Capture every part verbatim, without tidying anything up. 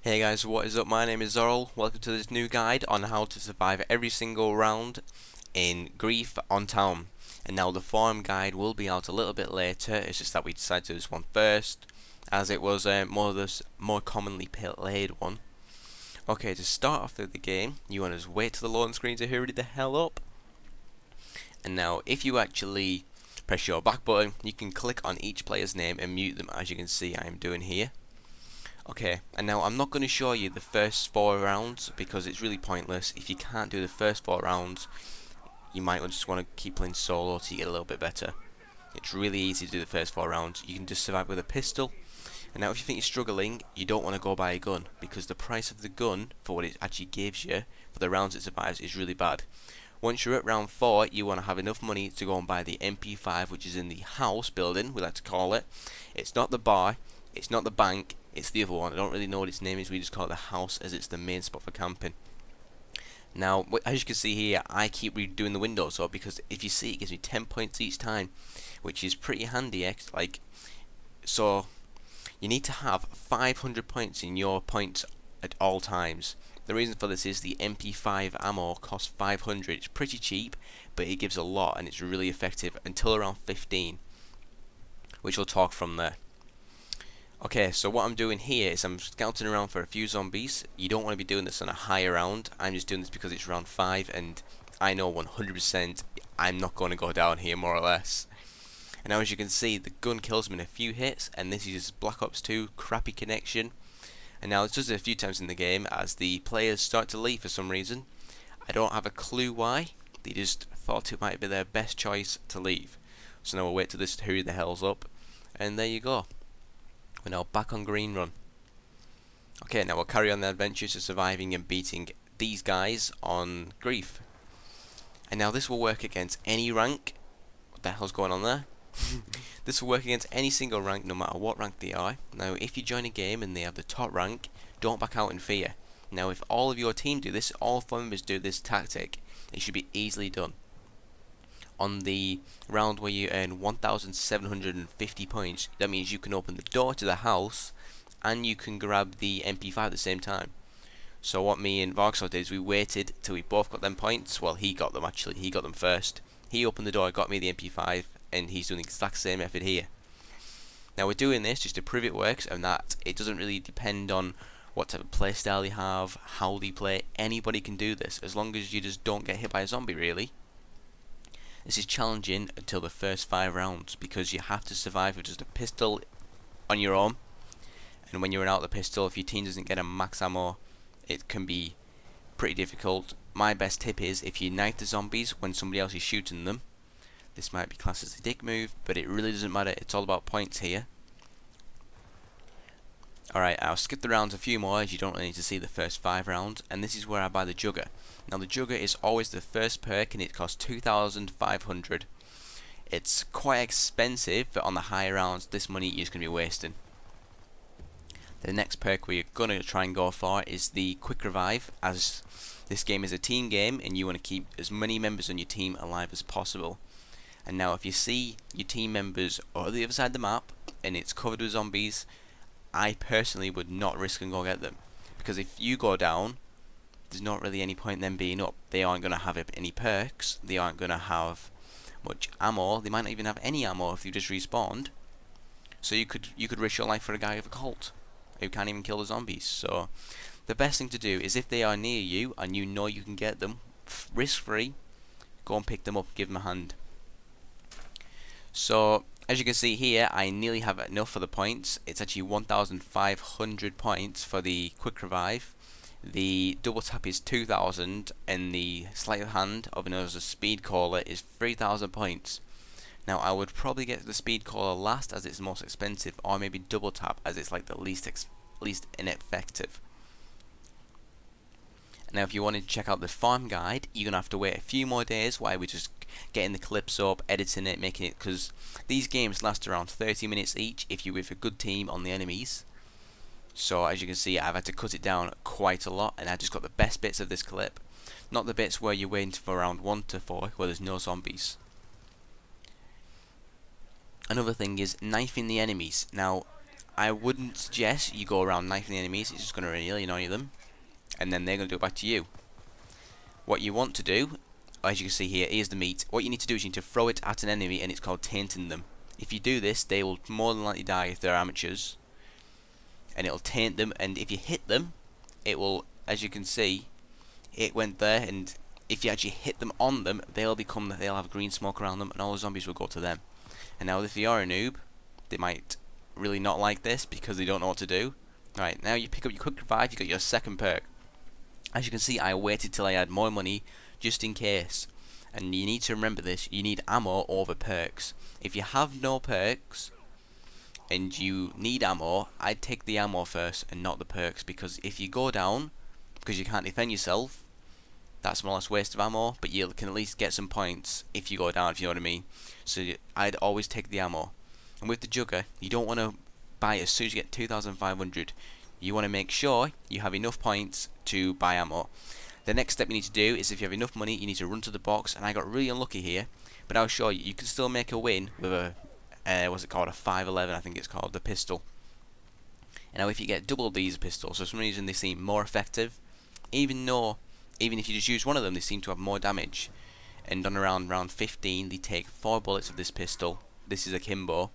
Hey guys, what is up? My name is Zorle. Welcome to this new guide on how to survive every single round in Grief on Town. And now the forum guide will be out a little bit later. It's just that we decided to do this one first, as it was uh, more of this more commonly played one. Okay, to start off with the game, you want to just wait till the loading screen to hurry the hell up. And now, if you actually press your back button, you can click on each player's name and mute them, as you can see I'm doing here. Okay, and now I'm not going to show you the first four rounds because it's really pointless. If you can't do the first four rounds, you might just want to keep playing solo till you get a little bit better. It's really easy to do the first four rounds. You can just survive with a pistol. And now if you think you're struggling, you don't want to go buy a gun, because the price of the gun for what it actually gives you for the rounds it survives is really bad. Once you're at round four, you want to have enough money to go and buy the M P five, which is in the house building, we like to call it. It's not the bar, it's not the bank, it's the other one. I don't really know what its name is, we just call it the house, as it's the main spot for camping. Now, as you can see here, I keep redoing the windows up, because if you see, it gives me ten points each time, which is pretty handy. Like, so you need to have five hundred points in your points at all times. The reason for this is the M P five ammo costs five hundred. It's pretty cheap, but it gives a lot, and it's really effective until around fifteen, which we'll talk from there. Okay, so what I'm doing here is I'm scouting around for a few zombies. You don't want to be doing this on a higher round. I'm just doing this because it's round five, and I know one hundred percent I'm not going to go down here, more or less. And now, as you can see, the gun kills him in a few hits, and this is Black Ops two crappy connection. And now, it's just a few times in the game as the players start to leave for some reason. I don't have a clue why. They just thought it might be their best choice to leave. So now we'll wait till this to hurry the hell's up. And there you go. We're now back on Green Run. Okay, now we'll carry on the adventures of surviving and beating these guys on Grief. And now this will work against any rank. What the hell's going on there? This will work against any single rank, no matter what rank they are. Now, if you join a game and they have the top rank, don't back out in fear. Now, if all of your team do this, all four members do this tactic, it should be easily done. On the round where you earn one thousand seven hundred fifty points, that means you can open the door to the house and you can grab the M P five at the same time. So what me and Vargasol did is we waited till we both got them points. Well, he got them actually, he got them first. He opened the door, got me the M P five, and he's doing the exact same method here. Now we're doing this just to prove it works, and that it doesn't really depend on what type of playstyle they have, how they play. Anybody can do this, as long as you just don't get hit by a zombie, really. This is challenging until the first five rounds, because you have to survive with just a pistol on your arm, and when you're out the pistol, if your team doesn't get a max ammo, it can be pretty difficult. My best tip is, if you knife the zombies when somebody else is shooting them. This might be classed as a dick move, but it really doesn't matter, it's all about points here. Alright, I'll skip the rounds a few more, as you don't really need to see the first five rounds, and this is where I buy the Jugger. Now the Jugger is always the first perk, and it costs two thousand five hundred. It's quite expensive, but on the higher rounds, this money you're just going to be wasting. The next perk we're going to try and go for is the Quick Revive, as this game is a team game, and you want to keep as many members on your team alive as possible. And now if you see your team members on the other side of the map and it's covered with zombies, I personally would not risk and go get them, because if you go down, there's not really any point in them being up. They aren't going to have any perks, they aren't going to have much ammo, they might not even have any ammo if you just respawned. So you could you could risk your life for a guy with a Colt who can't even kill the zombies. So the best thing to do is, if they are near you and you know you can get them risk free, go and pick them up, give them a hand. So, as you can see here, I nearly have enough for the points. It's actually one thousand five hundred points for the Quick Revive. The Double Tap is two thousand, and the Sleight of Hand, also known as a Speed Caller, is three thousand points. Now, I would probably get the Speed Caller last, as it's the most expensive, or maybe Double Tap, as it's like the least, ex least ineffective. Now, if you wanted to check out the farm guide, you're going to have to wait a few more days while we just getting the clips up, editing it, making it, because these games last around thirty minutes each if you're with a good team on the enemies. So as you can see, I've had to cut it down quite a lot, and I just got the best bits of this clip, not the bits where you're waiting for round one to four where there's no zombies. Another thing is knifing the enemies. Now, I wouldn't suggest you go around knifing the enemies. It's just going to really annoy them, and then they're going to do it back to you. What you want to do, as you can see here, here's the meat. What you need to do is you need to throw it at an enemy, and it's called tainting them. If you do this, they will more than likely die if they're amateurs, and it'll taint them. And if you hit them, it will, as you can see, it went there, and if you actually hit them on them, they'll become, they'll have green smoke around them, and all the zombies will go to them. And now if you are a noob, they might really not like this because they don't know what to do. Alright, now you pick up your quick revive, you got your second perk. As you can see, I waited till I had more money just in case. And you need to remember this, you need ammo over perks. If you have no perks and you need ammo, I'd take the ammo first and not the perks, because if you go down because you can't defend yourself, that's more or less waste of ammo, but you can at least get some points if you go down, if you know what I mean. So I'd always take the ammo. And with the Jugger, you don't want to buy as soon as you get two thousand five hundred. You want to make sure you have enough points to buy ammo. The next step you need to do is, if you have enough money, you need to run to the box, and I got really unlucky here, but I'll show you, you can still make a win with a, uh, what's it called, a five eleven, I think it's called, the pistol. And now if you get double these pistols, so for some reason they seem more effective, even though, even if you just use one of them, they seem to have more damage. And on around round fifteen, they take four bullets of this pistol, this is a Kimbo,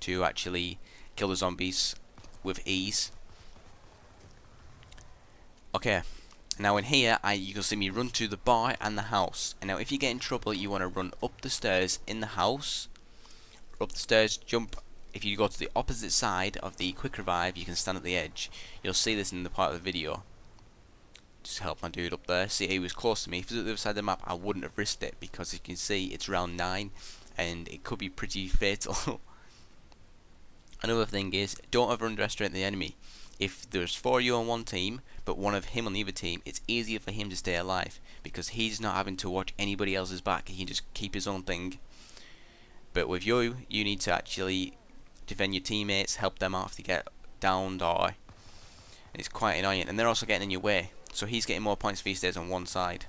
to actually kill the zombies with ease. Okay, now in here, I, you can see me run to the bar and the house. And now if you get in trouble, you want to run up the stairs in the house, up the stairs, jump. If you go to the opposite side of the quick revive, you can stand at the edge. You'll see this in the part of the video. Just help my dude up there. See, he was close to me. If he was at the other side of the map, I wouldn't have risked it, because you can see it's round nine and it could be pretty fatal. Another thing is, don't ever underestimate the enemy. If there's four of you on one team but one of him on the other team, it's easier for him to stay alive because he's not having to watch anybody else's back. He can just keep his own thing. But with you, you need to actually defend your teammates, help them out if they get downed, or it's quite annoying. And they're also getting in your way, so he's getting more points if he stays on one side.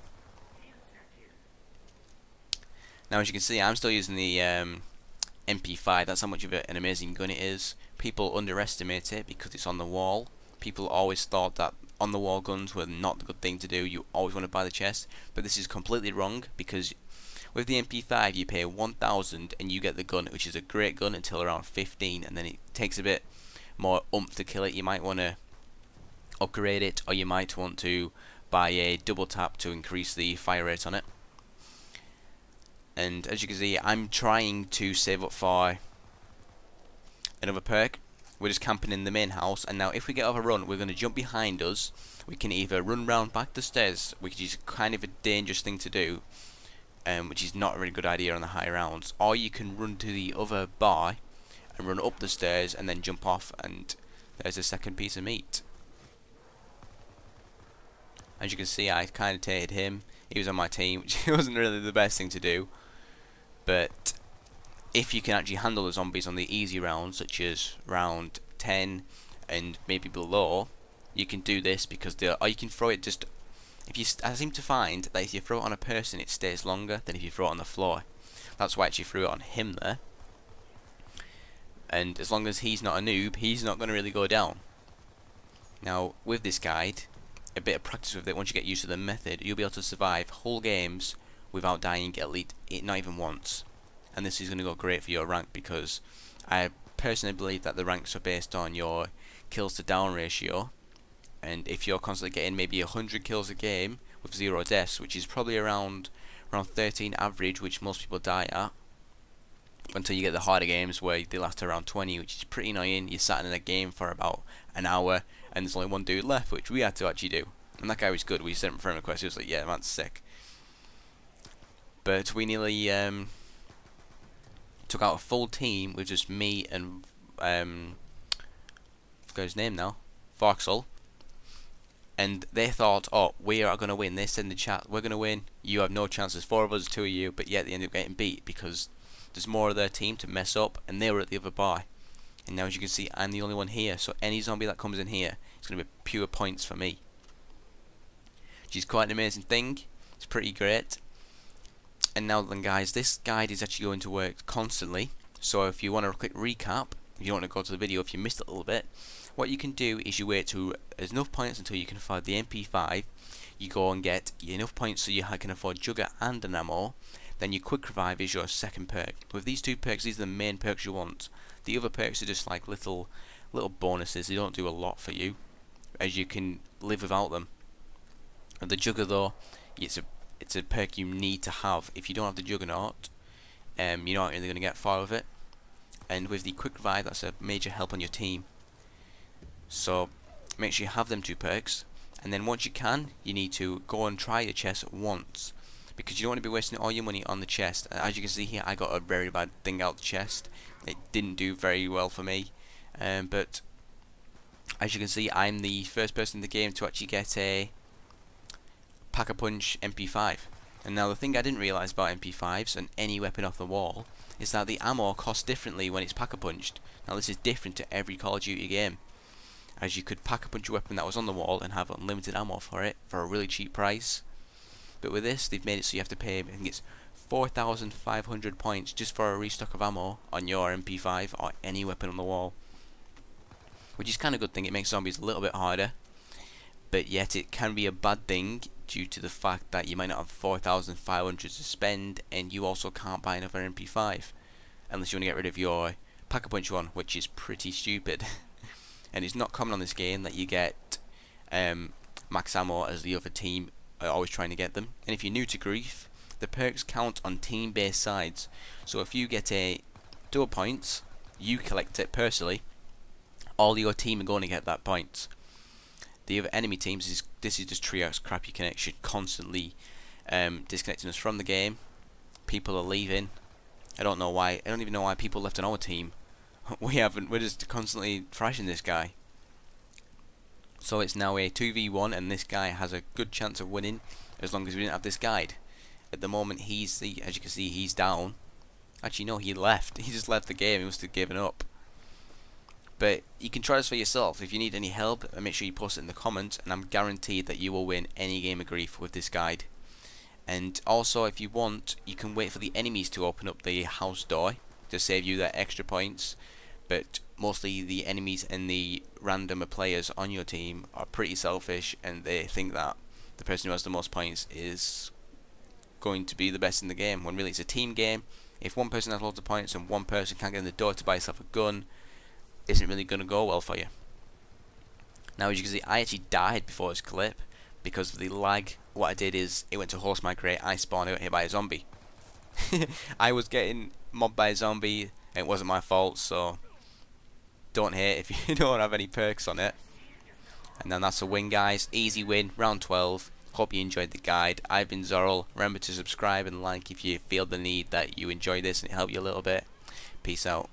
Now as you can see, I'm still using the um, M P five. That's how much of an amazing gun it is. People underestimate it because it's on the wall. People always thought that on the wall guns were not the good thing to do. You always want to buy the chest, but this is completely wrong, because with the M P five you pay one thousand and you get the gun, which is a great gun until around fifteen, and then it takes a bit more oomph to kill it. You might want to upgrade it, or you might want to buy a double tap to increase the fire rate on it. And as you can see, I'm trying to save up for another perk. We're just camping in the main house, and now if we get overrun, we're going to jump behind us. We can either run round back the stairs, which is kind of a dangerous thing to do, um, which is not a really good idea on the high rounds, or you can run to the other bar and run up the stairs and then jump off, and there's a second piece of meat. As you can see, I kind of tated him. He was on my team, which wasn't really the best thing to do. But if you can actually handle the zombies on the easy rounds, such as round ten and maybe below, you can do this, because they, or you can throw it just. If you, I seem to find that if you throw it on a person, it stays longer than if you throw it on the floor. That's why I actually threw it on him there. And as long as he's not a noob, he's not going to really go down. Now with this guide, a bit of practice with it, once you get used to the method, you'll be able to survive whole games without dying at least not even once. And this is going to go great for your rank, because I personally believe that the ranks are based on your kills to down ratio, and if you're constantly getting maybe one hundred kills a game with zero deaths, which is probably around around thirteen average, which most people die at, until you get the harder games where they last around twenty, which is pretty annoying. You're sat in a game for about an hour and there's only one dude left, which we had to actually do. And that guy was good. We sent him a friend request. He was like, yeah, that's sick. But we nearly um, took out a full team with just me and um, I forgot his name now, Foxhole. And they thought, oh, we are going to win. They said in the chat, we're going to win. You have no chance. There's four of us, two of you. But yet they ended up getting beat because there's more of their team to mess up, and they were at the other bar. And now as you can see, I'm the only one here, so any zombie that comes in here, it's going to be pure points for me, which is quite an amazing thing. It's pretty great. And now then guys, this guide is actually going to work constantly. So if you want to click recap, if you don't want to go to the video if you missed it a little bit, what you can do is you wait to there's enough points until you can afford the M P five. You go and get enough points so you can afford Jugger and an ammo. Then your Quick Revive is your second perk. With these two perks, these are the main perks you want. The other perks are just like little little bonuses. They don't do a lot for you, as you can live without them. And the Jugger though, it's a it's a perk you need to have. If you don't have the Juggernaut, um, you're not really going to get far with it. And with the Quick Revive, that's a major help on your team. So make sure you have them two perks. And then once you can, you need to go and try your chest once, because you don't want to be wasting all your money on the chest. As you can see here, I got a very bad thing out the chest. It didn't do very well for me, um, but as you can see, I'm the first person in the game to actually get a Pack-a-Punch M P five. And now the thing I didn't realise about M P fives and any weapon off the wall is that the ammo costs differently when it's Pack-a-Punched. Now this is different to every Call of Duty game, as you could Pack-a-Punch a weapon that was on the wall and have unlimited ammo for it for a really cheap price. But with this, they've made it so you have to pay, I think it's four thousand five hundred points just for a restock of ammo on your M P five or any weapon on the wall, which is kind of a good thing. It makes zombies a little bit harder, but yet it can be a bad thing due to the fact that you might not have four thousand five hundred to spend, and you also can't buy another M P five unless you want to get rid of your Pack-a-Punch one, which is pretty stupid. And it's not common on this game that you get um, max ammo, as the other team are always trying to get them. And if you're new to Grief, the perks count on team-based sides. So if you get a double points, you collect it personally. All your team are going to get that point. The other enemy teams, is this is just Trio's crappy connection, constantly um, disconnecting us from the game. People are leaving. I don't know why. I don't even know why people left on our team. We haven't, we're just constantly thrashing this guy. So it's now a two v one, and this guy has a good chance of winning as long as we didn't have this guide. At the moment, he's the, as you can see, he's down. Actually no, he left. He just left the game. He must have given up. But you can try this for yourself. If you need any help, make sure you post it in the comments, and I'm guaranteed that you will win any game of Grief with this guide. And also, if you want, you can wait for the enemies to open up the house door to save you that extra points. But mostly the enemies and the random players on your team are pretty selfish, and they think that the person who has the most points is going to be the best in the game, when really it's a team game. If one person has loads of points and one person can't get in the door to buy yourself a gun, isn't really going to go well for you. Now as you can see, I actually died before this clip because of the lag. What I did is, it went to host my crate, I spawned, I got hit by a zombie. I was getting mobbed by a zombie, and it wasn't my fault, so don't hate if you don't have any perks on it. And then that's a win, guys. Easy win, round twelve. Hope you enjoyed the guide. I've been Zorle. Remember to subscribe and like if you feel the need that you enjoyed this and it helped you a little bit. Peace out.